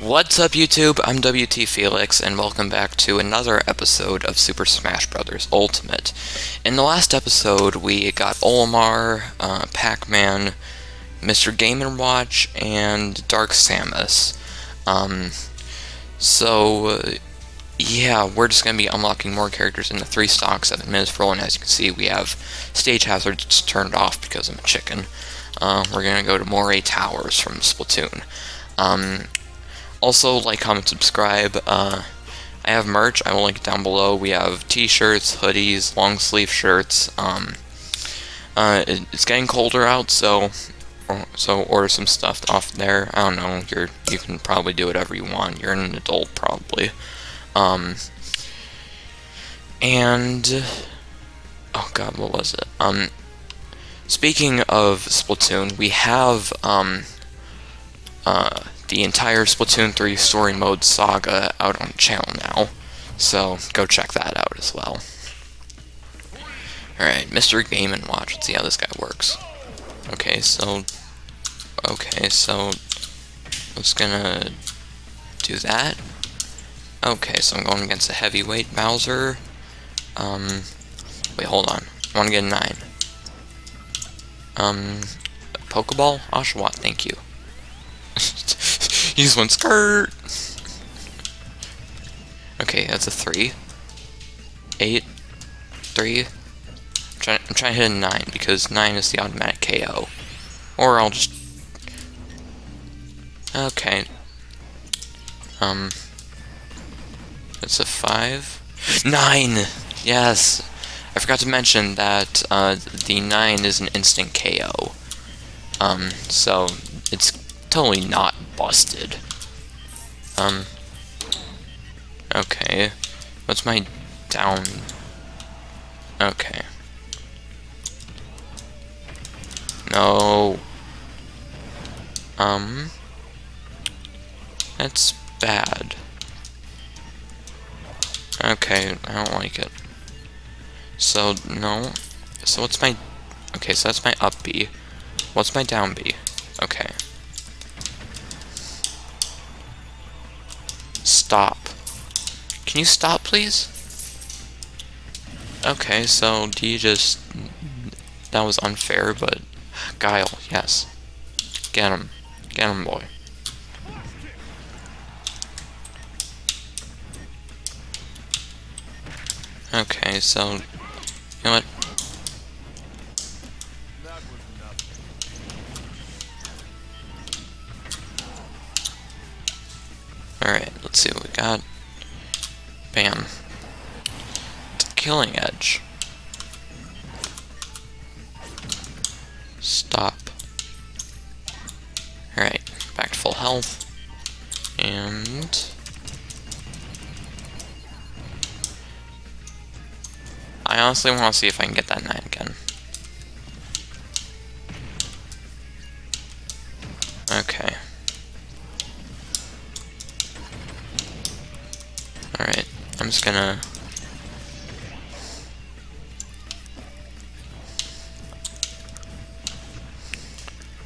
What's up, YouTube? I'm WT Felix, and welcome back to another episode of Super Smash Bros. Ultimate. In the last episode, we got Olimar, Pac-Man, Mr. Game & Watch, and Dark Samus. Yeah, we're just going to be unlocking more characters in the 3-stock, 7 minutes roll, and as you can see, we have stage hazards turned off because I'm a chicken. We're going to go to Moray Towers from Splatoon. Also, like, comment, subscribe. I have merch. I will link it down below. We have t-shirts, hoodies, long sleeve shirts. It's getting colder out, so order some stuff off there. I don't know. You can probably do whatever you want. You're an adult, probably. Oh god, what was it? Speaking of Splatoon, we have the entire Splatoon 3 story mode saga out on the channel now, so go check that out as well. Alright, Mr. Game & Watch, let's see how this guy works. Okay, so I'm just gonna do that. Okay, so I'm going against a heavyweight Bowser. Wait, hold on. I want to get a 9. Pokeball? Oshawott, thank you. He's one skirt! Okay, that's a 3. 8. 3. I'm trying to hit a 9, because 9 is the automatic KO. Or I'll just... Okay. It's a 5. 9! Yes! I forgot to mention that the 9 is an instant KO. So it's totally not busted. Okay. What's my down? Okay. No. That's bad. Okay, I don't like it. So, no. So what's my... Okay, so that's my up B. What's my down B? Okay. Stop. Can you stop, please? Okay, so do you just... That was unfair, but... Guile, yes. Get him. Get him, boy. Okay, so, you know what? Alright, let's see what we got. Bam. Killing Edge. Stop. Alright, back to full health. And... I honestly want to see if I can get that 9 again. Okay. Alright, I'm just gonna...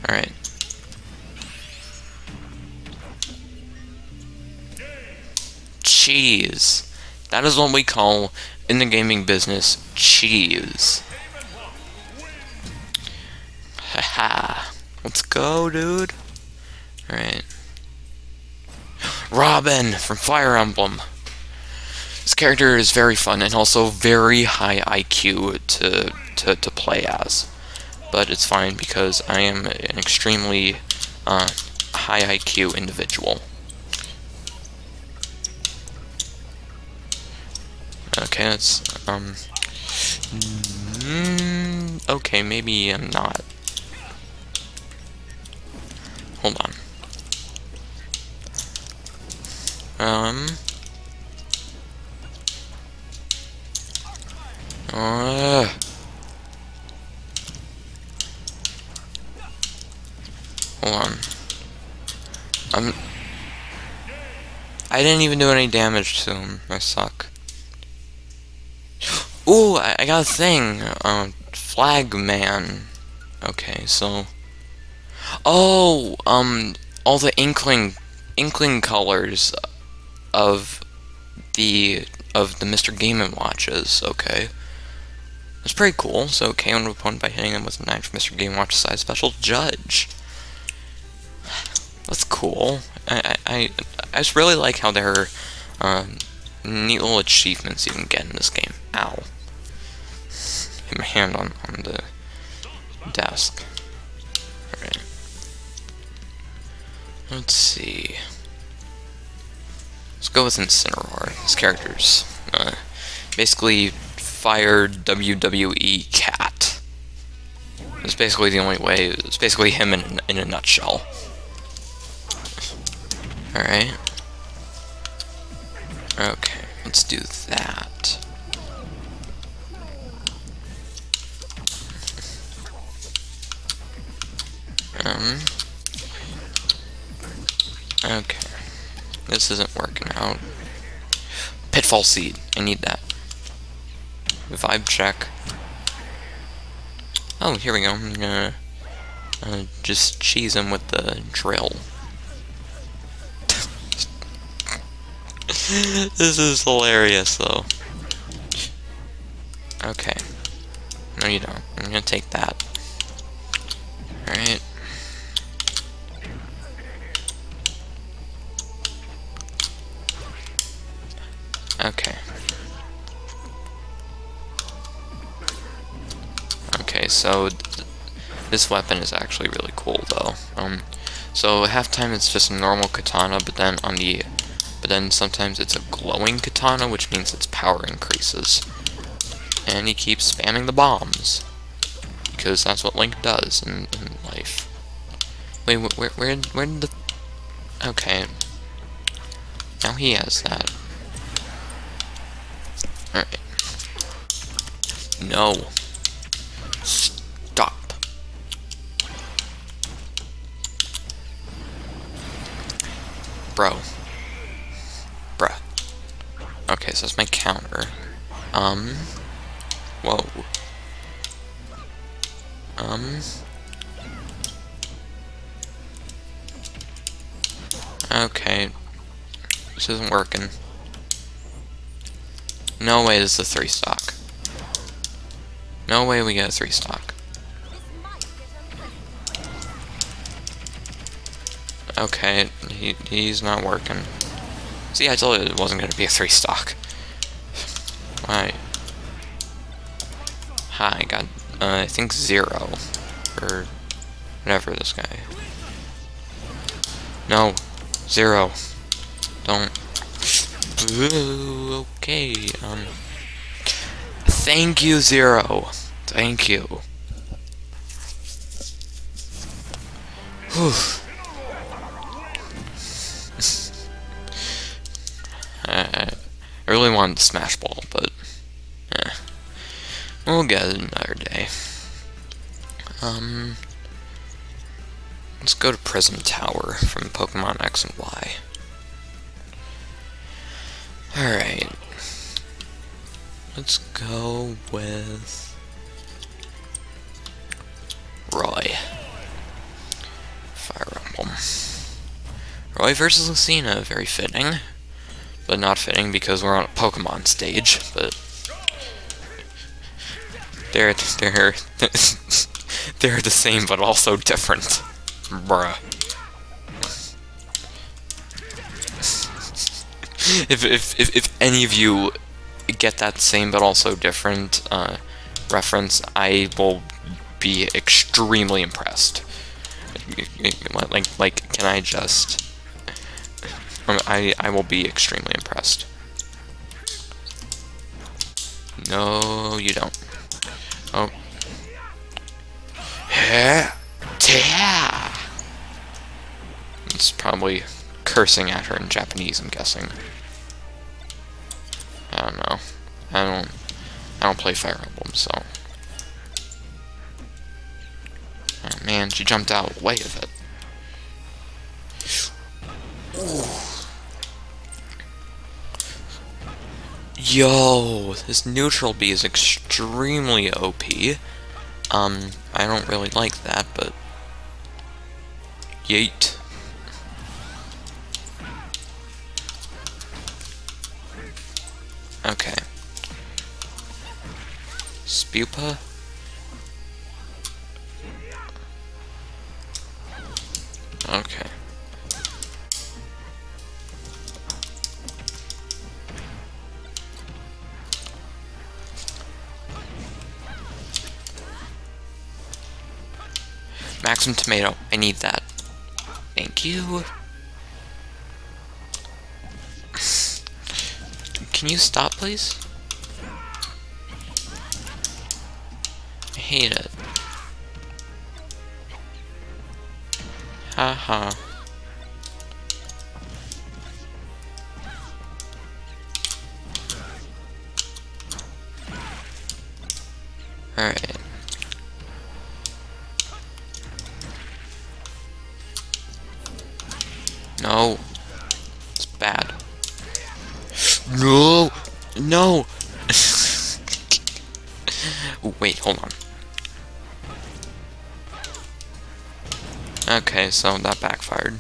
Alright. Cheese! That is what we call, in the gaming business, cheese. Haha. Let's go, dude. Alright. Robin from Fire Emblem. This character is very fun and also very high IQ to play as. But it's fine because I am an extremely high IQ individual. Okay, that's, okay, maybe I'm not. Hold on. Hold on. I didn't even do any damage to him. I suck. Ooh, I got a thing. Flag man. Okay, so. Oh, all the Inkling Inkling colors of the Mr. Game & Watches, okay. It's pretty cool, so KO an opponent by hitting him with a knife. Mr. Game & Watch side special judge. That's cool. I just really like how there are neat little achievements you can get in this game. Ow. Hit my hand on the desk. Alright. Let's see. Let's go with Incineroar. His character's basically fire WWE cat. It's basically the only way. It's basically him in a nutshell. Alright. Okay, let's do that. Okay. This isn't working out. Pitfall Seed. I need that. Vibe check. Oh, here we go. I'm gonna just cheese him with the drill. This is hilarious, though. Okay. No, you don't. I'm gonna take that. Alright. Okay. Okay, so this weapon is actually really cool, though. So half time it's just a normal katana, but then sometimes it's a glowing katana, which means its power increases. And he keeps spamming the bombs because that's what Link does in life. Wait, where did the? Okay. Now he has that. Alright. No. Stop. Bro. Bruh. Okay, so that's my counter. Whoa. Okay. This isn't working. No way this is a 3-stock. No way we get a 3-stock. Okay, he's not working. See, I told you it wasn't going to be a 3-stock. Why? Hi, I got, I think 0. Or whatever this guy. No. 0. Don't. Ooh, okay, thank you, 0. Thank you. Whew. I really wanted the Smash Ball, but eh. We'll get it another day. Let's go to Prism Tower from Pokemon X and Y. Alright, let's go with Roy. Fire Emblem. Roy versus Lucina, very fitting. But not fitting because we're on a Pokemon stage, but they're the same but also different. Bruh. If any of you get that same but also different reference, I will be extremely impressed. Like, can I just? I will be extremely impressed. No, you don't. Oh. It's probably cursing at her in Japanese, I'm guessing. I don't know. I don't play Fire Emblem, so. Oh man, she jumped out of the way of it. Ooh. Yo, this neutral B is extremely OP. I don't really like that, but. Yeet. Okay. Spupa. Okay. Maximum tomato. I need that. Thank you. Can you stop, please? I hate it. Haha. Alright. No. It's bad. No! No! Wait, hold on. Okay, so that backfired.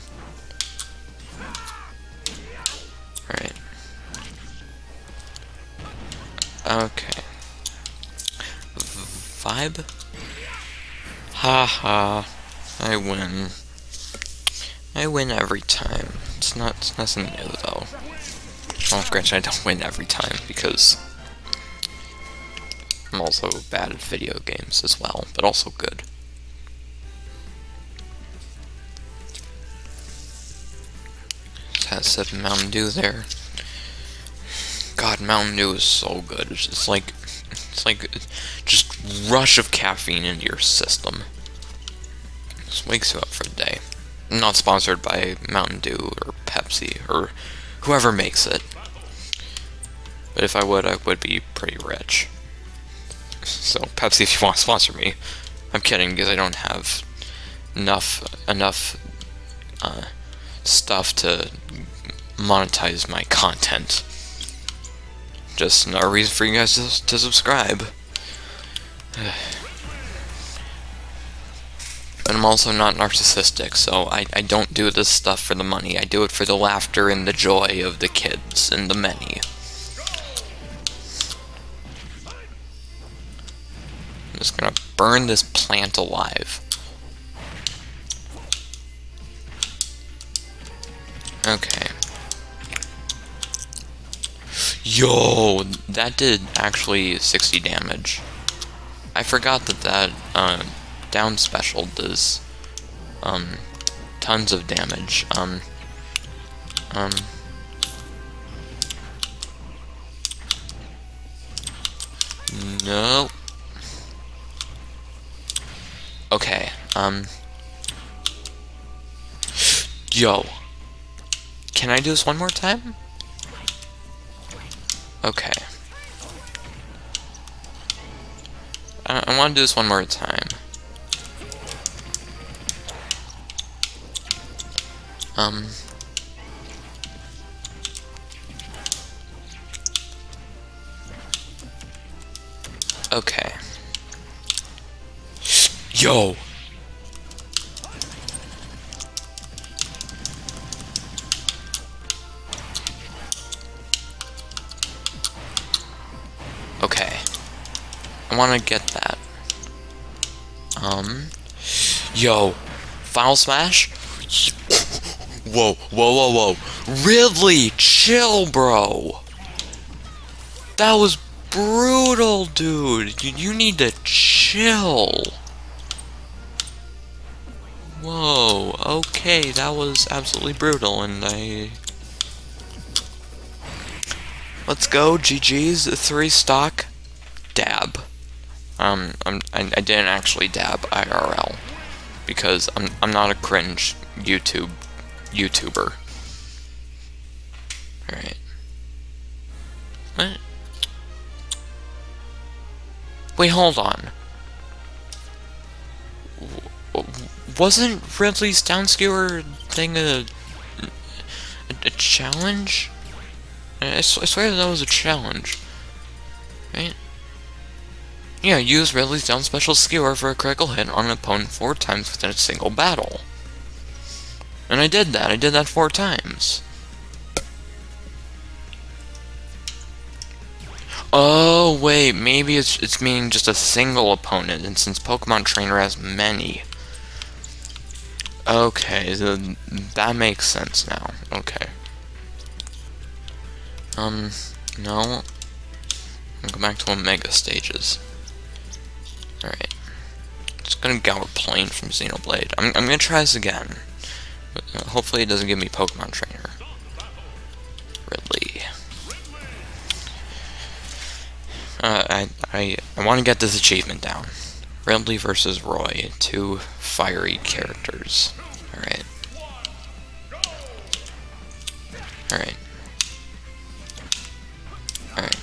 Alright. Okay. Vibe? Haha. I win. I win every time. It's nothing new though. Well, granted, I don't win every time because I'm also bad at video games as well, but also good. Just had a sip of Mountain Dew there. God, Mountain Dew is so good. It's just like just rush of caffeine into your system. Just wakes you up for the day. Not sponsored by Mountain Dew or Pepsi or whoever makes it. But if I would, I would be pretty rich. So, Pepsi, if you want to sponsor me. I'm kidding, because I don't have enough stuff to monetize my content. Just another reason for you guys to subscribe. And I'm also not narcissistic, so I don't do this stuff for the money. I do it for the laughter and the joy of the kids and the many. I'm just gonna burn this plant alive. Okay. Yo, that did actually 60 damage. I forgot that down special does tons of damage. No. Okay. Yo. Can I do this one more time? Okay. I want to do this one more time. Okay. Yo! Okay. I wanna get that. Yo! Final Smash? Whoa, whoa, whoa, whoa. Ridley, chill, bro. That was brutal, dude. You need to chill. Whoa, okay, that was absolutely brutal, and let's go, GG's, 3 stock. Dab. I didn't actually dab, IRL. Because I'm not a cringe YouTuber. Alright. What? Wait, hold on. Wasn't Ridley's down skewer thing a challenge? I swear that was a challenge. Right? Yeah, use Ridley's down special skewer for a critical hit on an opponent 4 times within a single battle. And I did that. I did that 4 times. Oh wait, maybe it's meaning just a single opponent, and since Pokemon Trainer has many. Okay, so that makes sense now. Okay. No. I'll go back to Omega stages. Alright. Just gonna go plane from Xenoblade. I'm gonna try this again. But hopefully it doesn't give me Pokemon Trainer. Ridley. I want to get this achievement down. Ridley versus Roy, two fiery characters. Alright. Alright. Alright.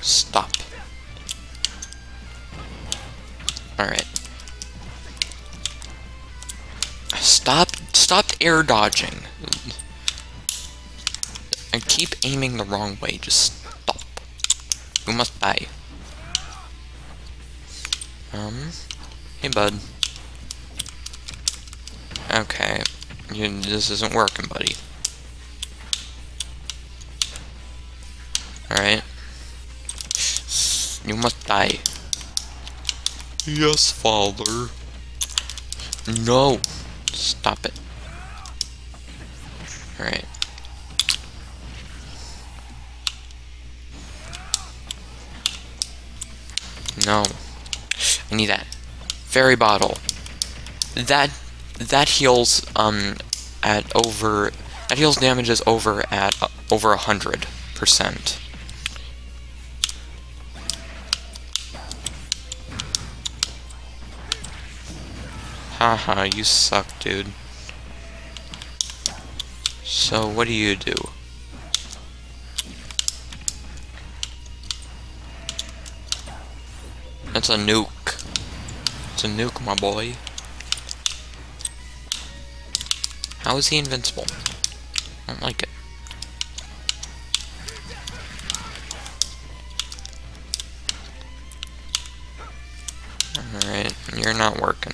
Stop. Alright. Stop air dodging. I keep aiming the wrong way, just stop. You must die. Hey bud. Okay, this isn't working, buddy. Alright. You must die. Yes, father. No! Stop it. Alright. No. I need that. Fairy bottle. That heals damages over at over 100%. Haha, you suck, dude. So what do you do? That's a nuke. It's a nuke, my boy. How is he invincible? I don't like it. Alright, you're not working.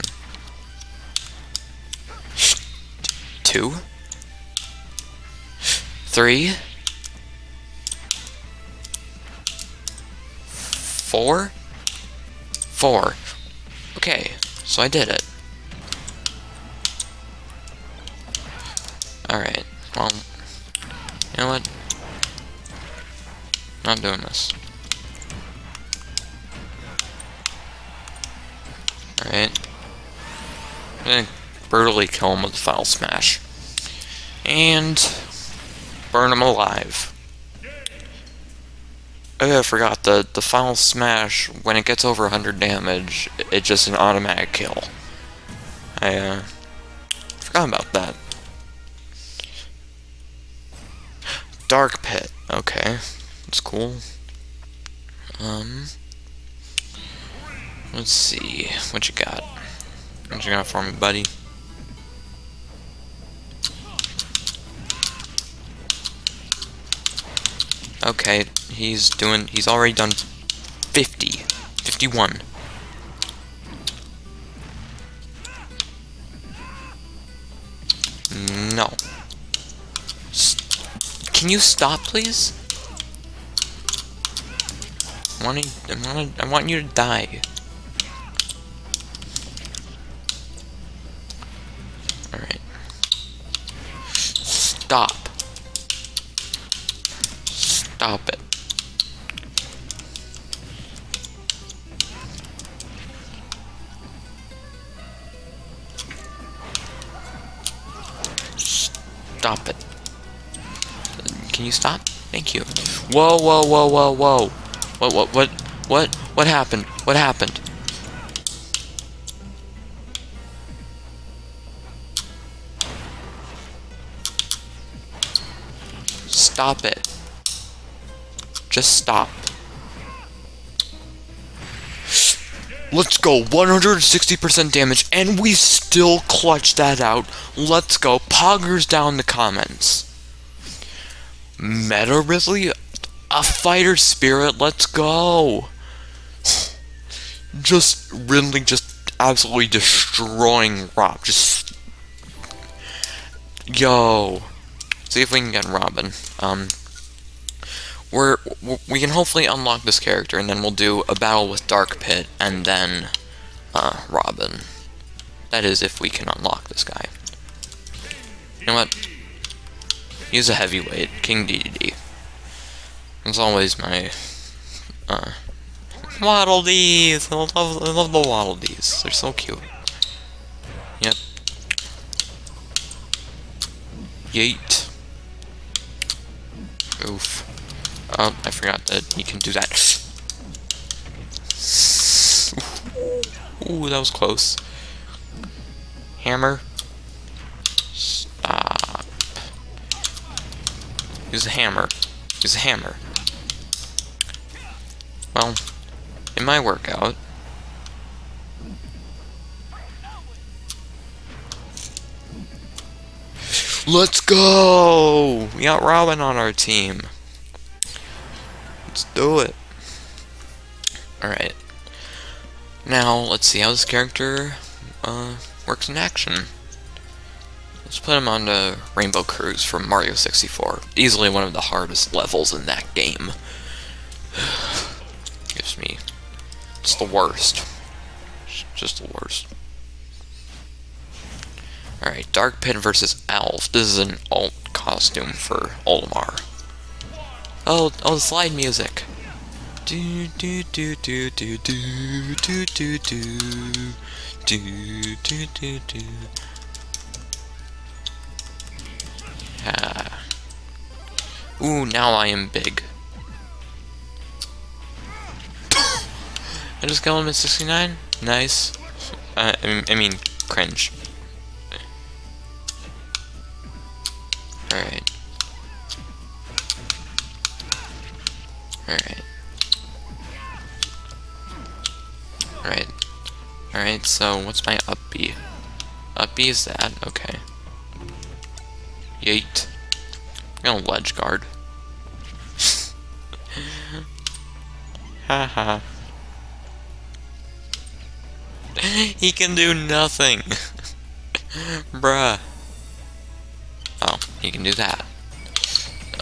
Two. Three. Four. Four. Okay, so I did it. Alright, well, you know what? Not doing this. Alright. I'm gonna brutally kill him with a foul smash. And burn him alive. Oh, I forgot, the final smash, when it gets over 100 damage, it's just an automatic kill. I, forgot about that. Dark Pit, okay, that's cool. Let's see, what you got? What you got for me, buddy? Okay, he's already done 50. 51. No. Can you stop, please? I want you to die. Alright. Stop. Stop it. Stop it. Can you stop? Thank you. Whoa, whoa, whoa, whoa, whoa. What happened? What happened? Stop it. Just stop. Let's go. 160% damage, and we still clutch that out. Let's go. Poggers down in the comments. Meta Ridley? A fighter spirit? Let's go. Just Ridley just absolutely destroying Rob. Just Yo! See if we can get Robin. We can hopefully unlock this character, and then we'll do a battle with Dark Pit, and then, Robin. That is, if we can unlock this guy. You know what? He's a heavyweight, King Dedede. It's always my, Waddle Dees! I love the Waddle Dees. They're so cute. Yep. Yeet. Oof. Oh, I forgot that you can do that. Ooh, that was close. Hammer. Stop. Use a hammer. Use a hammer. Well, it might work out. Let's go! We got Robin on our team. Let's do it. Alright. Now, let's see how this character works in action. Let's put him on the Rainbow Cruise from Mario 64. Easily one of the hardest levels in that game. Gives me... It's the worst. It's just the worst. Alright, Dark Pit versus Alf. This is an alt costume for Olimar. Oh, the slide music. Do do do do do do do do do do do do do. Ah. Ooh, now I am big. I just got him at 69. Nice. I mean, cringe. Alright. Alright. Alright. Alright, so what's my up B? Up B is that? Okay. Yeet. I'm gonna ledge guard. Haha. He can do nothing. Bruh. Oh, he can do that.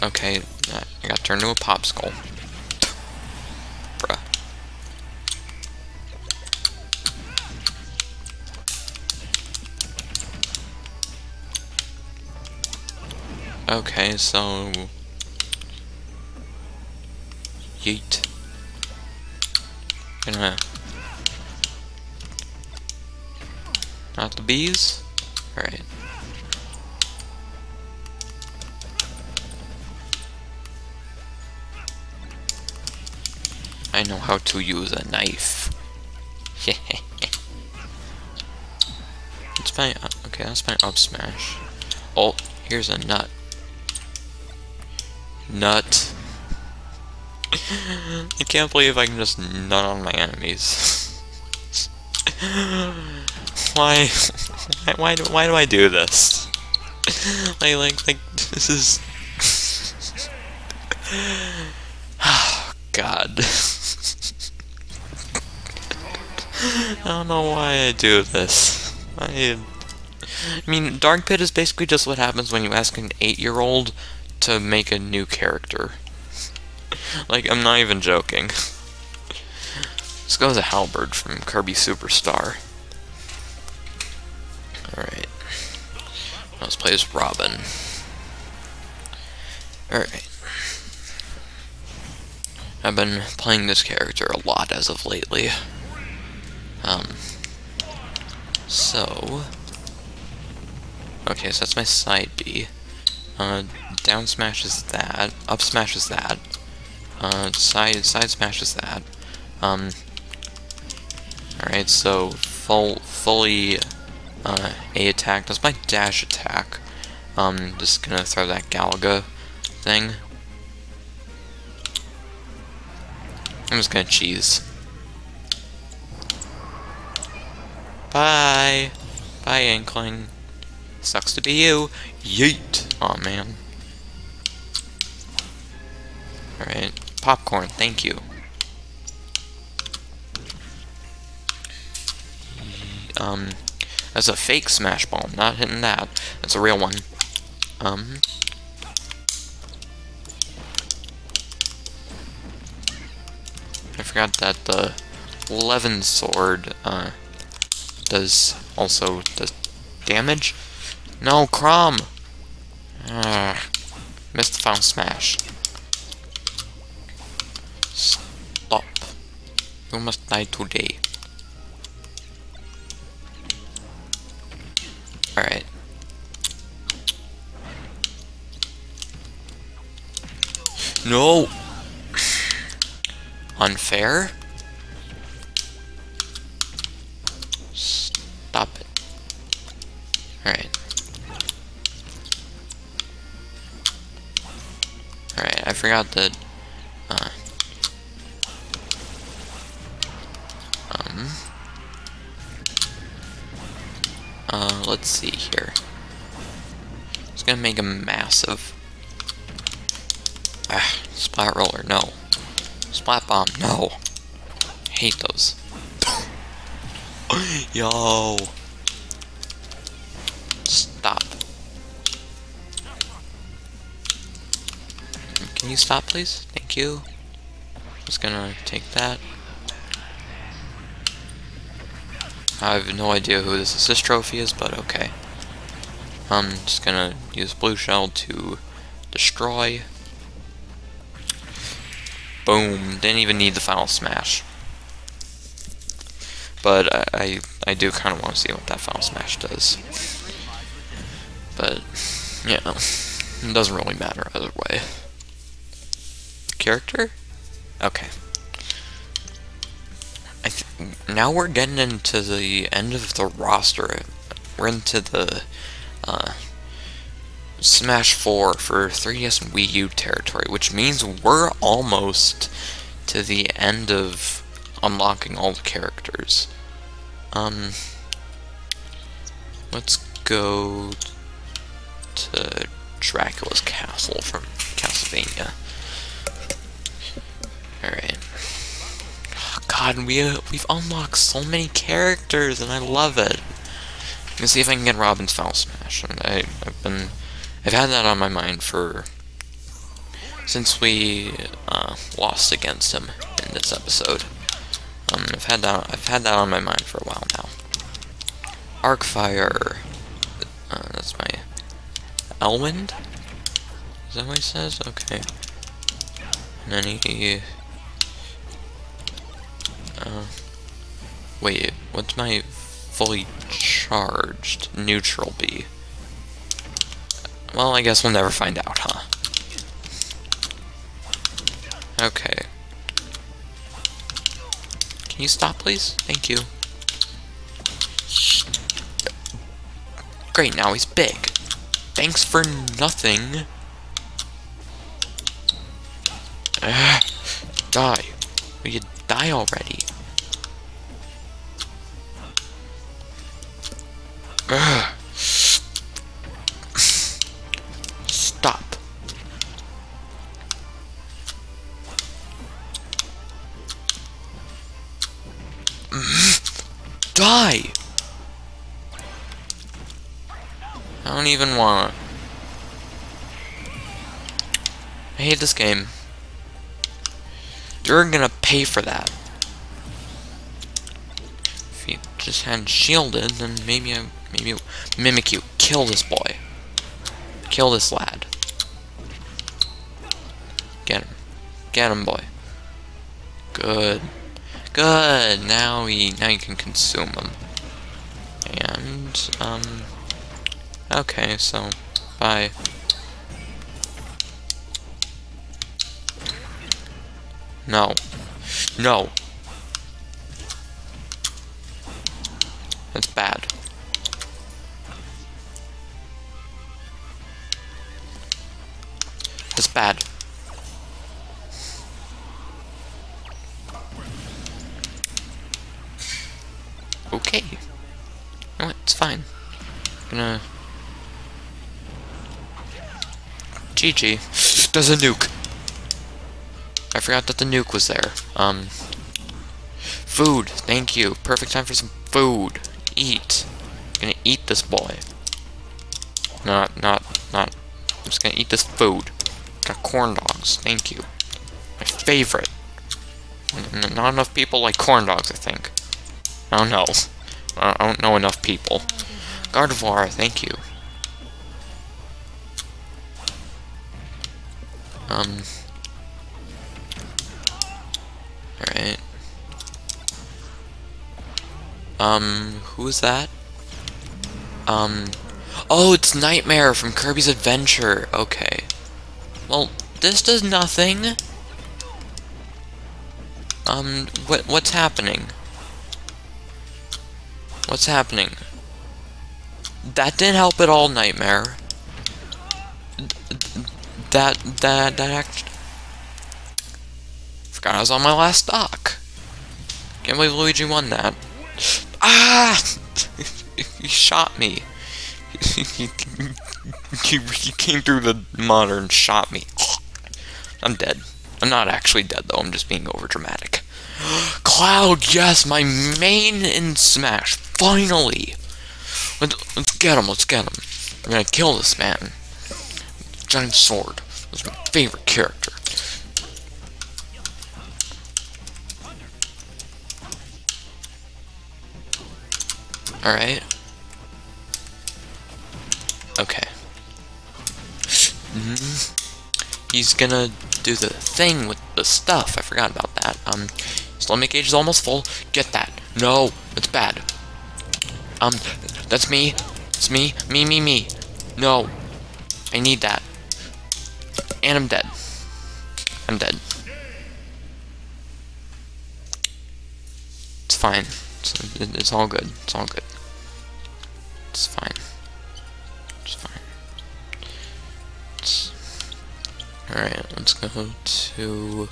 Okay, I got turned into a popsicle. Bruh. Okay, so... Yeet. Not the bees? Alright. I know how to use a knife. It's my okay. That's my up smash. Oh, here's a nut. Nut. I can't believe I can just nut on my enemies. Why do I do this? like this is. Oh, God. I don't know why I do this. I mean, Dark Pit is basically just what happens when you ask an 8-year-old to make a new character. Like, I'm not even joking. This goes to Halberd from Kirby Superstar. Alright. Let's play as Robin. Alright. I've been playing this character a lot as of lately. Okay, so that's my side B. Down smash is that. Up smash is that. Side smash is that. Alright, so fully A attack. That's my dash attack. Just gonna throw that Galaga thing. I'm just gonna cheese. Bye! Bye, Inkling. Sucks to be you. Yeet! Aw, man. Alright. Popcorn, thank you. That's a fake smash bomb. Not hitting that. That's a real one. I forgot that the Eleven Sword does also the damage. No, Chrom! Missed the final smash. Stop. You must die today. Alright. No! Unfair? Stop it. Alright. Alright, I forgot that. Let's see here. It's gonna make a massive. Splat roller, no. Splat bomb, no. I hate those. Yo. Stop. Can you stop, please? Thank you. I'm just gonna take that. I have no idea who this assist trophy is, but okay. I'm just gonna use blue shell to destroy. Boom. Didn't even need the final smash. But I do kind of want to see what that final smash does. But, you know, it doesn't really matter either way. Character? Okay. Now we're getting into the end of the roster. We're into the Smash 4 for 3DS and Wii U territory, which means we're almost to the end of unlocking all the characters. Let's go to Dracula's Castle from Castlevania. Alright. God, we've unlocked so many characters, and I love it. I'm gonna see if I can get Robin's Foul Smash. And I've had that on my mind since we lost against him in this episode. I've had that on my mind for a while now. Arcfire. That's my Elwind. Is that what he says? Okay. And then he. Wait, what's my fully charged neutral be? Well, I guess we'll never find out, huh? Okay. Can you stop, please? Thank you. Great, now he's big. Thanks for nothing. Die. Will you die already? Stop. Die. I don't even want it. I hate this game. You're gonna pay for that. If you just hadn't shielded, then maybe Mimikyu, kill this boy. Kill this lad. Get him. Get him, boy. Good. Good. Now you can consume him. And okay, so bye. No. No. That's bad. That's bad. Okay. No, it's fine. I'm gonna. GG. Does a nuke. I forgot that the nuke was there. Food. Thank you. Perfect time for some food. Eat. I'm gonna eat this boy. Not just gonna eat this food. Got corn dogs, thank you. My favorite. Not enough people like corn dogs, I think. I don't know. I don't know enough people. Gardevoir, thank you. Alright. Who's that? Oh, it's Nightmare from Kirby's Adventure. Okay. Well, this does nothing. What's happening? What's happening? That didn't help at all, Nightmare. That actually... Forgot I was on my last stock. Can't believe Luigi won that. Ah! He shot me. He came through the monitor and shot me. I'm dead. I'm not actually dead, though. I'm just being overdramatic. Cloud, yes! My main in Smash! Finally! Let's get him, let's get him. I'm gonna kill this man. Giant Sword was my favorite character. Alright. Okay. He's gonna do the thing with the stuff. I forgot about that. Stomach cage is almost full. Get that. No, it's bad. That's me. It's me. Me. No. I need that. And I'm dead. I'm dead. It's fine. It's all good. It's all good. It's fine. Alright, let's go to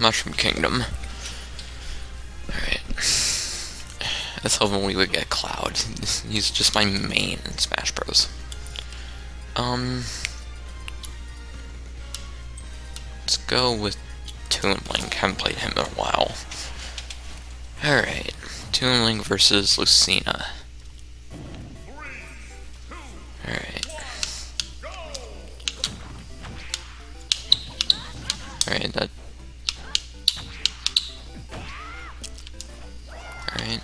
Mushroom Kingdom. Alright. I was hoping we would get Cloud. He's just my main in Smash Bros. Let's go with Toon Link. Haven't played him in a while. Alright. Toon Link versus Lucina. Alright. Alright, that... Alright.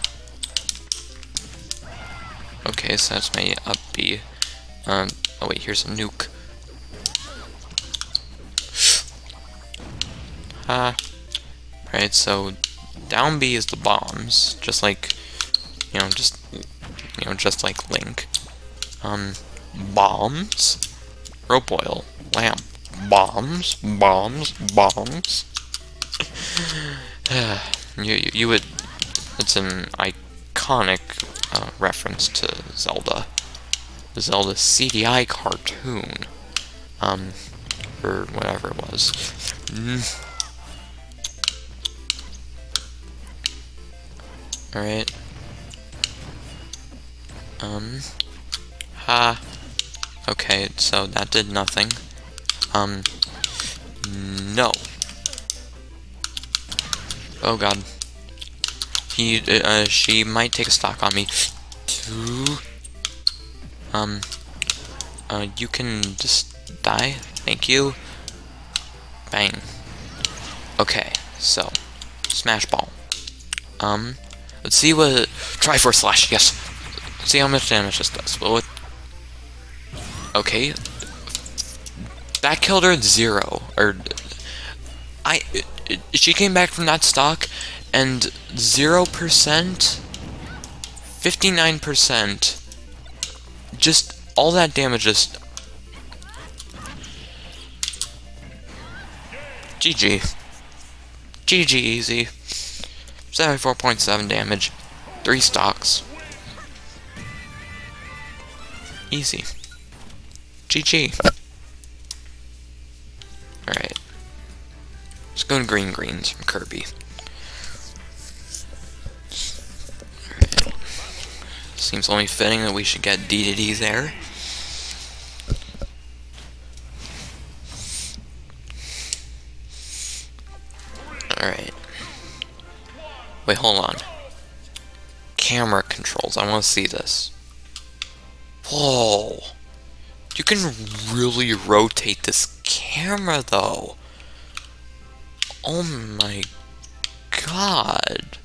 Okay, so that's my up B. Oh wait, here's a nuke. Alright, so... Down B is the bombs, just like... just like Link. Bombs? Rope oil. Lamp. Bombs. You would... It's an iconic reference to Zelda. The Zelda CDI cartoon. Or whatever it was. Alright. Okay, so that did nothing. No. Oh god. She might take a stock on me. You can just die. Thank you. Bang. Okay, so. Smash Ball. Let's see what... Try for a slash, yes. See how much damage this does. Well, it... Okay. That killed her at 0, or she came back from that stock, and 0%, 59%, just all that damage. Just GG easy. 74.7 damage, 3 stocks, easy, GG. Alright. Let's go to green greens from Kirby. Alright. Seems only fitting that we should get Dedede there. Alright. Wait, hold on. Camera controls. I want to see this. Whoa. You can really rotate this camera, though. Oh my god.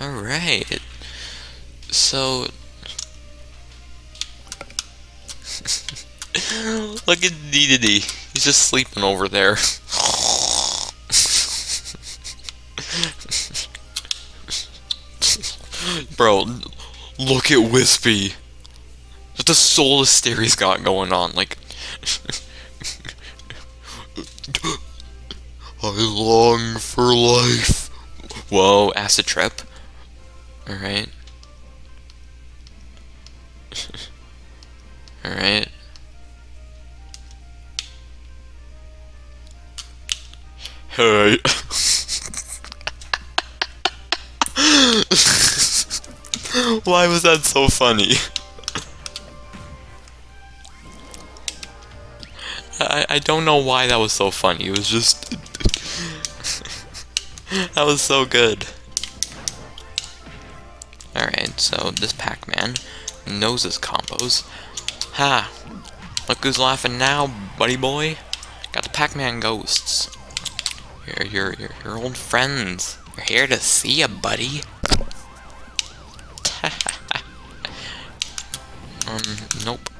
Alright. So... Look at Dedede. He's just sleeping over there. Bro, look at Wispy. What the soul of Stari's got going on, like... I long for life. Whoa, acid trip. Alright. Alright. Hey. Why was that so funny? I don't know why that was so funny. It was just... that was so good. Alright, so this Pac-Man knows his combos. Ha! Look who's laughing now, buddy boy. Got the Pac-Man ghosts. Your old friends. We're here to see ya, buddy. Nope.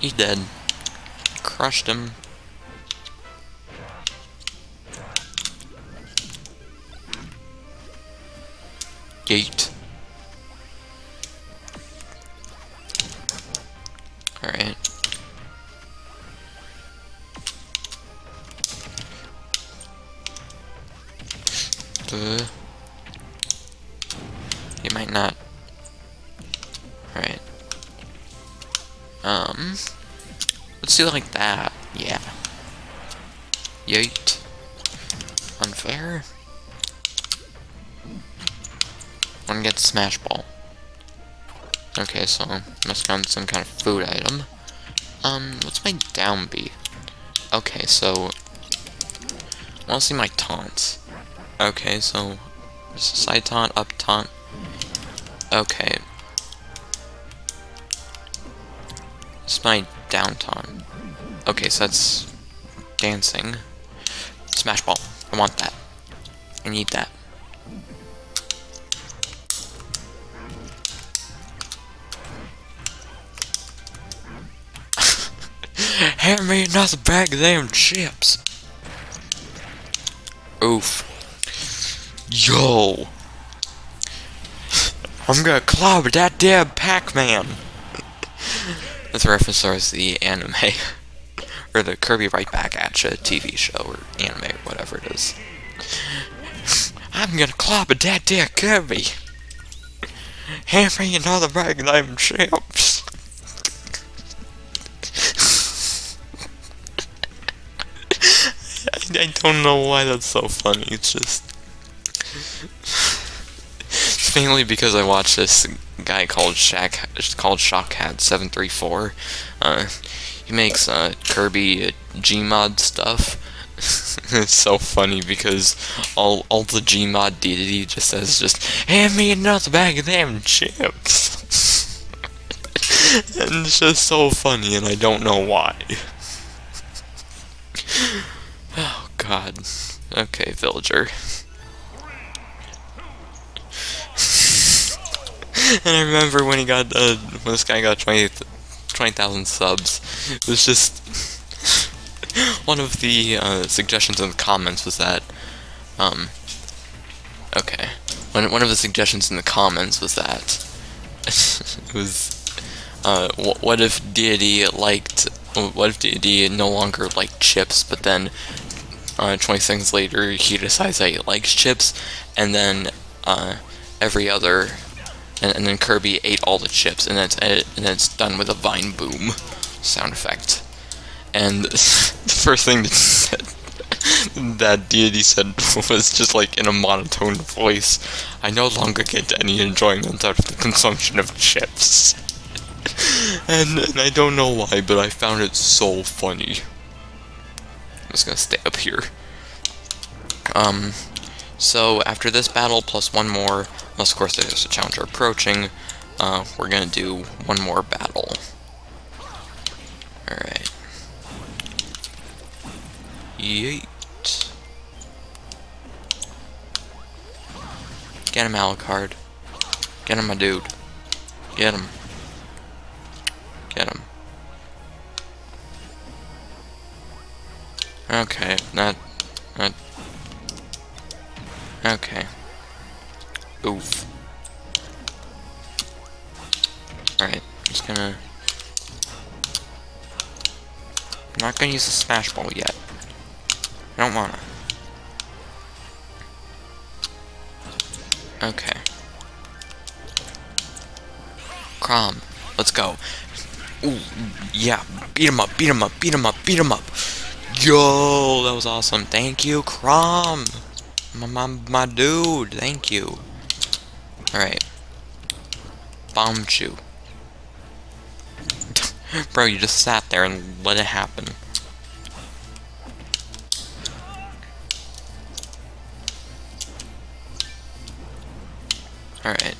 He's dead. Crushed him. Gate. Alright. He might not. Alright. Let's do it like that. Yeah. Yeet. Unfair. One gets Smash Ball. Okay, so must have some kind of food item. What's my down B? Okay, so I wanna see my taunts. Okay, so side taunt, up taunt. Okay. It's my down taunt. Okay, so that's dancing. Smash Ball. I want that. I need that. Hand me another bag of damn chips. Oof. Yo. I'm gonna club that damn Pac-Man. That's a reference towards the anime. Or the Kirby Right Back at Ya TV show or anime, whatever it is. I'm gonna clobber that dear Kirby. Hand me another bag of them chips. I don't know why that's so funny. It's just... It's mainly because I watched this guy called Shockhat734. He makes Kirby Gmod stuff. It's so funny because all the Gmod Dedede just says hand me another bag of them chips. And it's just so funny and I don't know why. Oh god. Okay, Villager. And I remember when he got when this guy got 20,000 subs, it was just one of the suggestions in the comments was that one of the suggestions in the comments was that it was what if Dedede no longer liked chips, but then 20 seconds later he decides that he likes chips, and then then Kirby ate all the chips, and it's done with a vine boom sound effect. And the first thing that Dedede said was just like in a monotone voice, I no longer get any enjoyment out of the consumption of chips. And I don't know why, but I found it so funny. I'm just gonna stay up here. So after this battle, plus one more, Unless, of course, there's a challenger approaching. We're gonna do one more battle. Alright. Yeet. Get him, Alucard. Get him, my dude. Get him. Get him. Okay, not... Okay. Oof. Alright, just gonna... I'm not gonna use the Smash Ball yet. I don't wanna. Okay. Chrom, let's go. Ooh, yeah, beat him up, beat him up, beat him up, beat him up. Yo, that was awesome. Thank you, Chrom. My dude, thank you. Alright. Bomb chew. Bro, you just sat there and let it happen. Alright.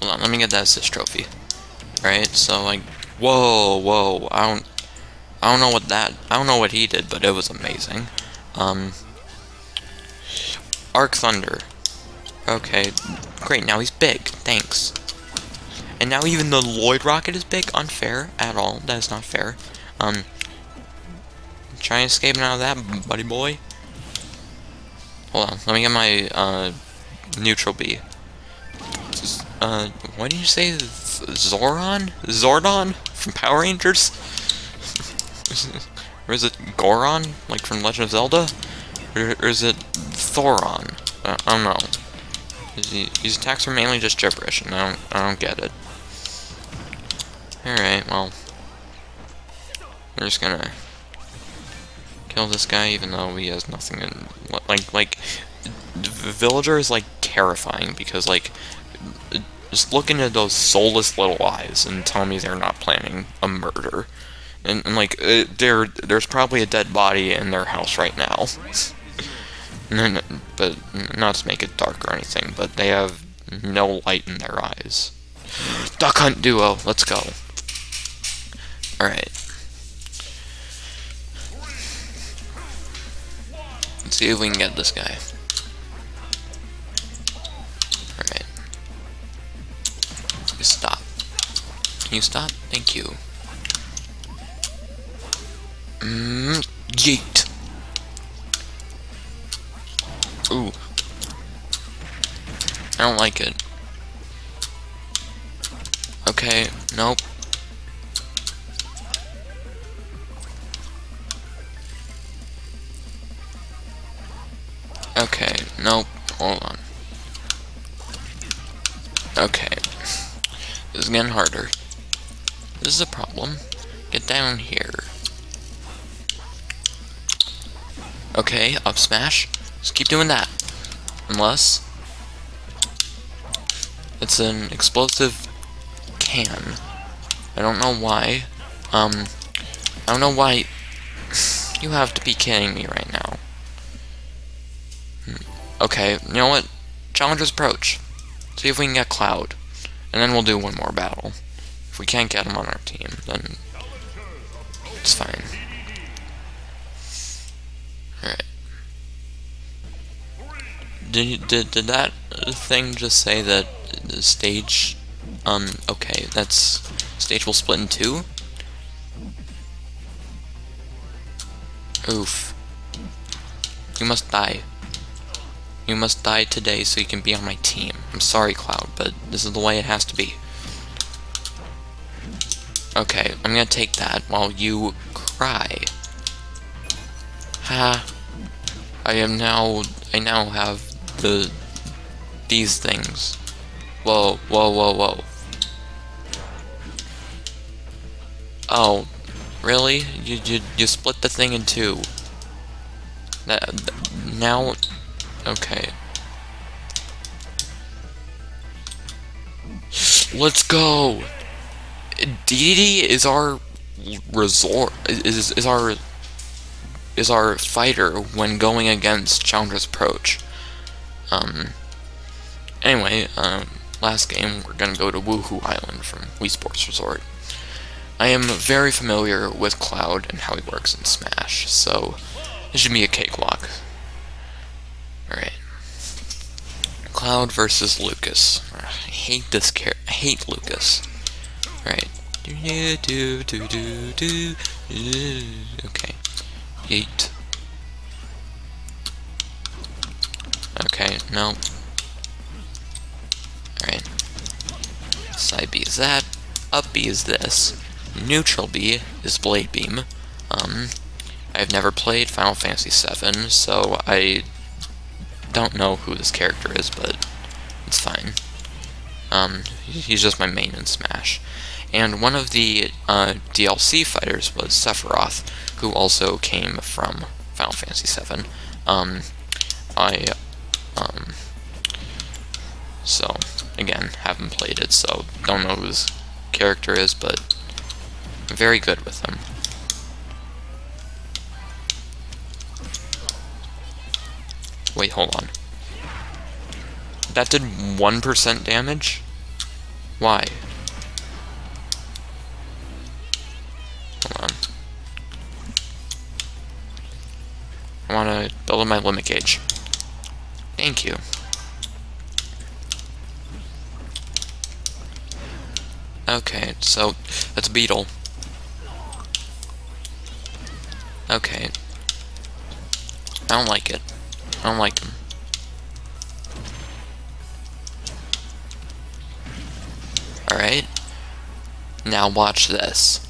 Hold on, let me get that assist trophy. Alright, so like whoa, I don't know what that he did, but it was amazing. Arc Thunder. Okay. Great, now he's big. Thanks. And now even the Lloyd Rocket is big? Unfair at all. That is not fair. Try escaping out of that, buddy boy. Hold on, let me get my neutral B. What did you say? Zoron? Zordon? From Power Rangers? Or is it Goron? Like from Legend of Zelda? Or is it Thoron? I don't know. These attacks are mainly just gibberish, and I don't get it. Alright, well. We're just gonna kill this guy, even though he has nothing in... Like, Villager is, like, terrifying, because, like... Just look into those soulless little eyes and tell me they're not planning a murder. And like, there's probably a dead body in their house right now. But not to make it dark or anything, but they have no light in their eyes. Duck Hunt Duo, let's go. Alright. Let's see if we can get this guy. Stop. Can you stop? Thank you. Yeet. Ooh. I don't like it. Okay, nope. Okay, nope. Hold on. Okay. This is getting harder. This is a problem. Get down here. Okay, up smash. Just keep doing that. Unless... It's an explosive can. I don't know why. I don't know why... You have to be kidding me right now. Okay, you know what? Challenger's approach. See if we can get Cloud. And then we'll do one more battle. If we can't get him on our team, then it's fine. Alright. Did that thing just say that the stage... okay, that's... Stage will split in two? Oof. You must die. You must die today so you can be on my team. I'm sorry, Cloud, but this is the way it has to be. Okay, I'm gonna take that while you cry. Ha! I now have these things. Whoa, whoa, whoa, whoa. Oh, really? You split the thing in two. Now. Okay. Let's go. Dedede is our resort. Is our fighter when going against Challenger's approach. Anyway, last game, we're gonna go to Woohoo Island from Wii Sports Resort. I am very familiar with Cloud and how he works in Smash, so this should be a cakewalk. Alright. Cloud versus Lucas. I hate this character. I hate Lucas. Alright. Okay. Yeet. Okay, no. Alright. Side B is that. Up B is this. Neutral B is Blade Beam. I've never played Final Fantasy VII, so I don't know who this character is, but it's fine. He's just my main in Smash. And one of the DLC fighters was Sephiroth, who also came from Final Fantasy VII. So, again, haven't played it, so don't know who this character is, but I'm very good with him. Wait, hold on. That did 1% damage? Why? Hold on. I want to build up my limit gauge. Thank you. Okay, so that's a beetle. Okay. I don't like it. I don't like him. Alright. Now watch this.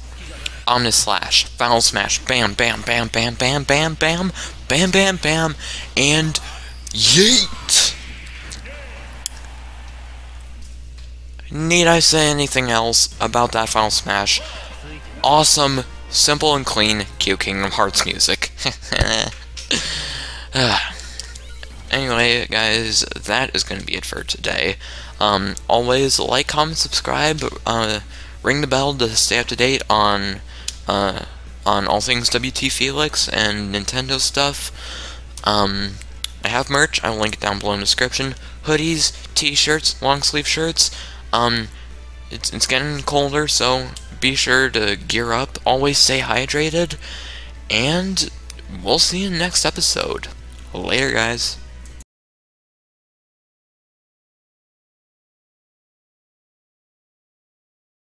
Omnislash. Final Smash. Bam, bam, bam, bam, bam, bam, bam, bam, bam, bam, and yeet! Need I say anything else about that Final Smash? Awesome, simple and clean, cue Kingdom Hearts music. Anyway, guys, that is going to be it for today. Always like, comment, subscribe, ring the bell to stay up to date on all things WT Felix and Nintendo stuff. I have merch. I'll link it down below in the description. Hoodies, t-shirts, long sleeve shirts. It's getting colder, so be sure to gear up. Always stay hydrated, and we'll see you in the next episode. Later, guys.